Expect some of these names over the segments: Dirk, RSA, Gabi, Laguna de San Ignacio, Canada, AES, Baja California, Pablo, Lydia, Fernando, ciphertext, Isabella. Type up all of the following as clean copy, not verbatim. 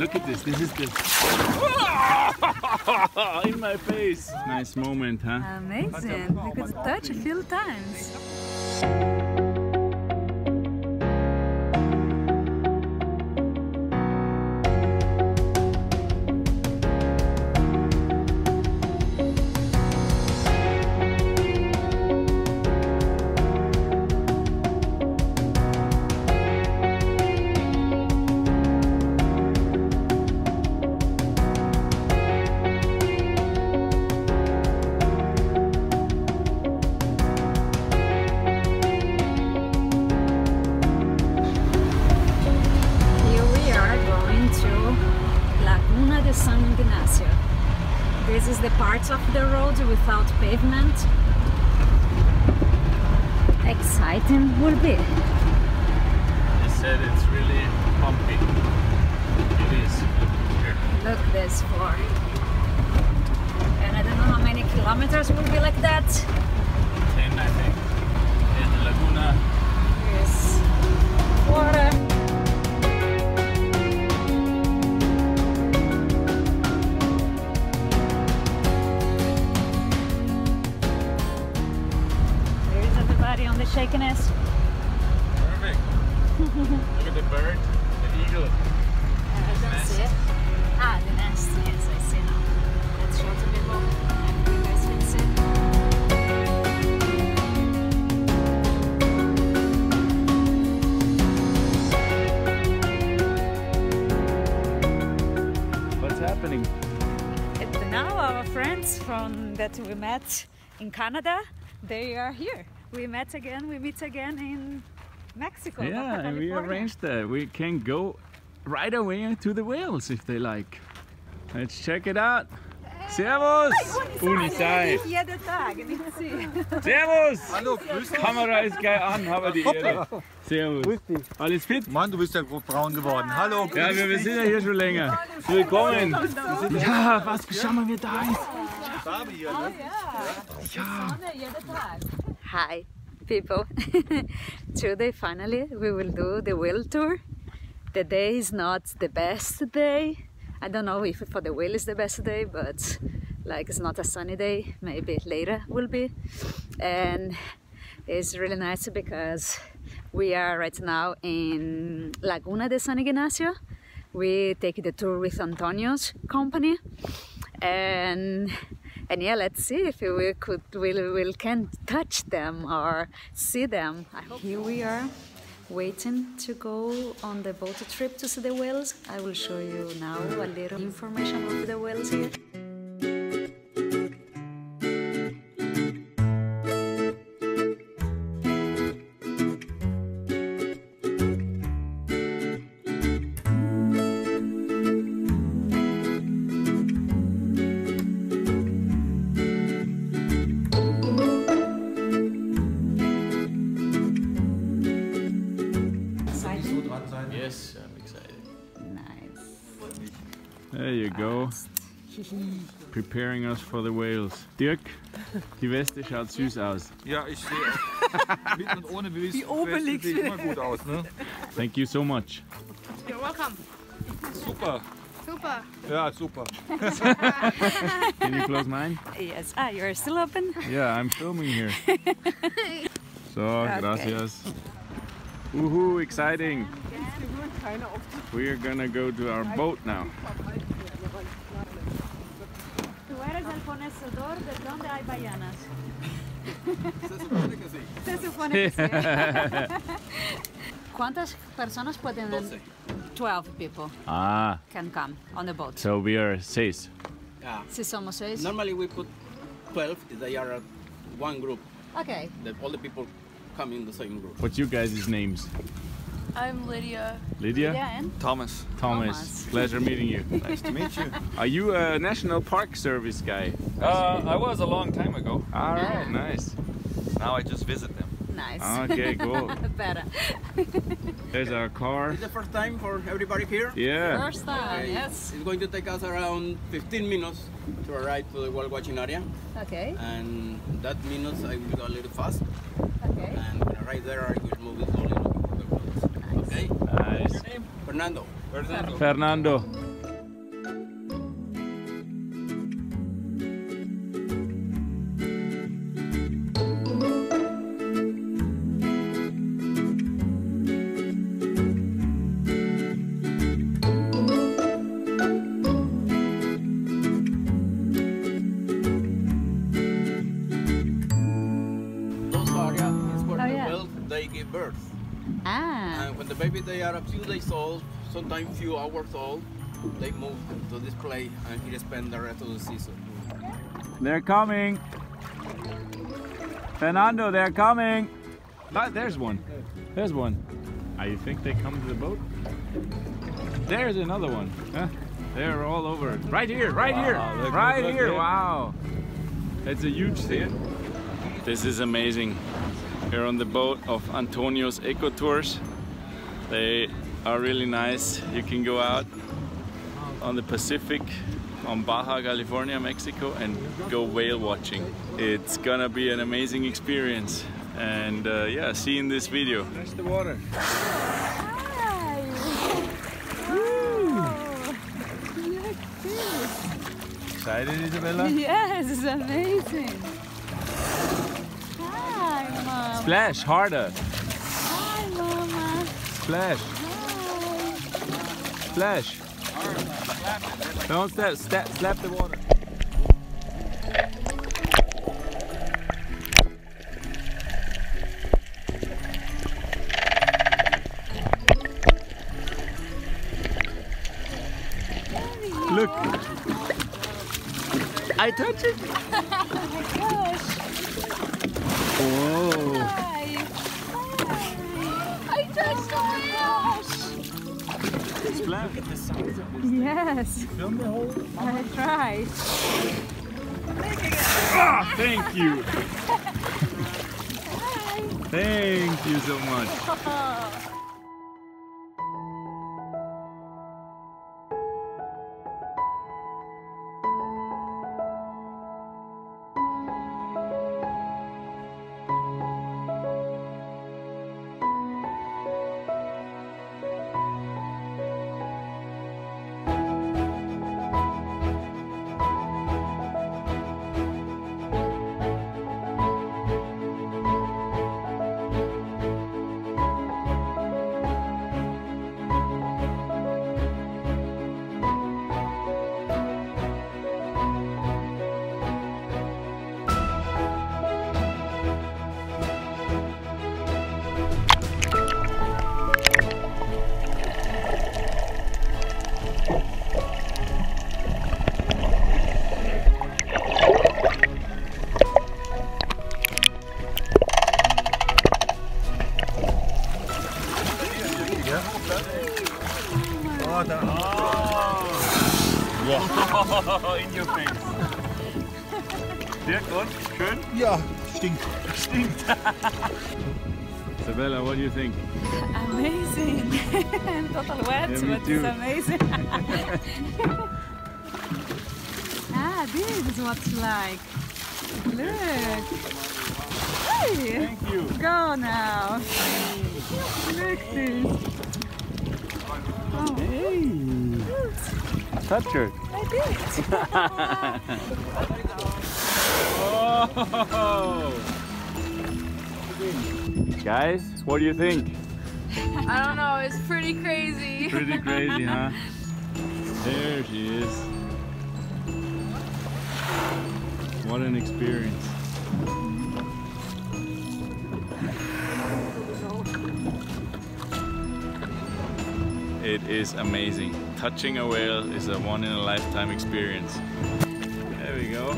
Look at this. This is the... in my face. Nice moment, huh? Amazing. You could touch a few times. Laguna de San Ignacio. This is the part of the road without pavement. Exciting will be. They said it's really bumpy. It is. Here. Look this far. And I don't know how many kilometers will be like that. 10, I think. In the Laguna. Yes. Water. Shakiness. Perfect. Look at the bird, the eagle. I don't see it. Ah, the nest. Yes, I see now. Let's show to people. And you guys can see. What's happening? And now our friends from that we met in Canada, they are here. We meet again in Mexico. Yeah, and we arranged that. We can go right away to the whales if they like. Let's check it out. Servus! Unisai! Jeden Tag, nicht Sie. Servus! Hallo, grüß dich. Kamera ist geil an, habe die Ehre. Servus. Grüß dich. Alles fit? Mann, du bist ja braun geworden. Hallo, grüß dich. Ja, wir sind ja hier schon länger. Willkommen. Ja, was, schau mal, wer da ist. Gabi hier, ne? Oh ja. Ja. Jeden Tag. Hi, people! Today, finally, we will do the whale tour. The day is not the best day. I don't know if for the whale is the best day, but like it's not a sunny day. Maybe later will be. And it's really nice because we are right now in Laguna de San Ignacio. We take the tour with Antonio's company, and yeah, let's see if we could, we can touch them or see them. Here we are, waiting to go on the boat trip to see the whales. I will show you now a little information about the whales here. Yes, I'm excited. Nice. There you go. Preparing us for the whales. Dirk, die Weste schaut süß aus. Ja, ich sehe mit und ohne Weste sieht immer gut aus, ne? Thank you so much. You're welcome. Super. Super. Yeah, super. Can you close mine? Yes. Ah, you're still open? Yeah, I'm filming here. So, okay. Gracias. Woohoo, exciting. We are gonna go to our boat now. ¿Cuántas personas pueden? 12 people can come on the boat. So we are 6. Yeah. Si somos 6. Normally we put 12. They are one group. Okay. That all the people come in the same group. What's you guys' names? I'm Lydia. Lydia? Lydia and? Thomas. Thomas. Pleasure meeting you. Nice to meet you. Are you a National Park Service guy? I was a long time ago. Alright, nice. Now I just visit them. Nice. Okay, cool. Better. There's our car. It's the first time for everybody here? Yeah. First time, okay. Yes. It's going to take us around 15 minutes to arrive to the whale watching area. Okay. And that minutes I will go a little fast. Okay. And when I arrive there I will move it slowly. Nice. What's your name? Fernando. Fernando. Ah. And when the baby, they are a few days old, sometimes few hours old, they move to this place and here spend the rest of the season. They're coming. Fernando, they're coming. Ah, there's one. There's one. I think they come to the boat. There's another one. Huh? They're all over. Right here, right wow, here, look, right look, here. Look, wow. It's a huge thing. This is amazing. We're on the boat of Antonio's Eco Tours. They are really nice. You can go out on the Pacific, on Baja California, Mexico, and go whale watching. It's gonna be an amazing experience. And yeah, see you in this video. That's the water. Excited, Isabella? Yes, it's amazing. Hi, Mom. Splash harder. Hi, Mama. Splash. Hi. Splash. Hard. Don't slap the water. I touch it! Oh my gosh! Oh! Hi. Hi. I touched the whale! Look at the size of this thing. Yes! Film the whole thing. I tried. Ah, thank you! Hi. Thank you so much! Oh. In your face. Dirk, und? Schön? Ja, stinkt. Stinkt. Isabella, what do you think? Amazing. Total wet, yeah, but too. It's amazing. Ah, this is what you like. Look. Hey. Thank you. Go now. Look this. Oh. Hey. Touch her. Oh. Guys, what do you think? I don't know, it's pretty crazy. Pretty crazy, huh? There she is. What an experience. It is amazing. Touching a whale is a one-in-a-lifetime experience. There we go.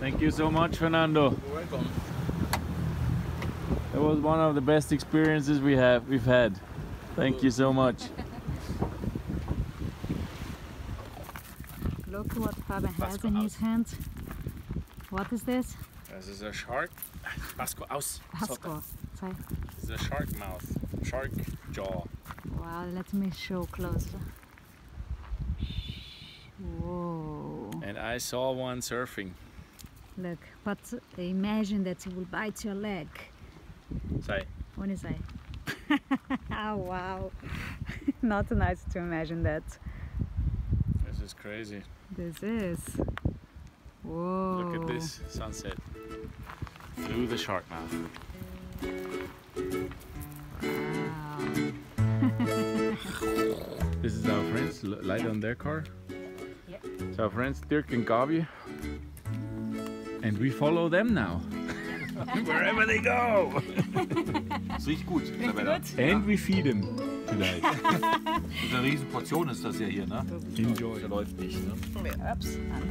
Thank you so much, Fernando. You're welcome. That was one of the best experiences we've had. Thank you so much. Look what Pablo has in his hands. What is this? This is a shark. Pasco aus. Pasco. It's a shark mouth. Shark jaw. Wow, let me show closer. Whoa. And I saw one surfing. Look, but imagine that it will bite your leg. Say. What is that? Oh, wow. Not nice to imagine that. This is crazy. This is. Whoa. Look at this sunset through the shark mouth. Wow. This is our friends, light on their car. Yeah. It's our friends Dirk and Gabi. And we follow them now. Wherever they go! And we feed them today. It's a riesen Portion is das ja hier, ne? Enjoy. Das läuft nicht, ne?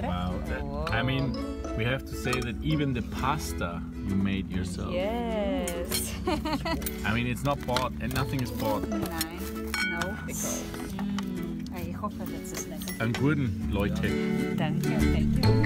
Wow. That, I mean, we have to say that even the pasta you made yourself. Yes. I mean, it's not bought and nothing is bought. Nein. No. Because. I hope that's a snack. Einen guten Leute. Danke, thank you.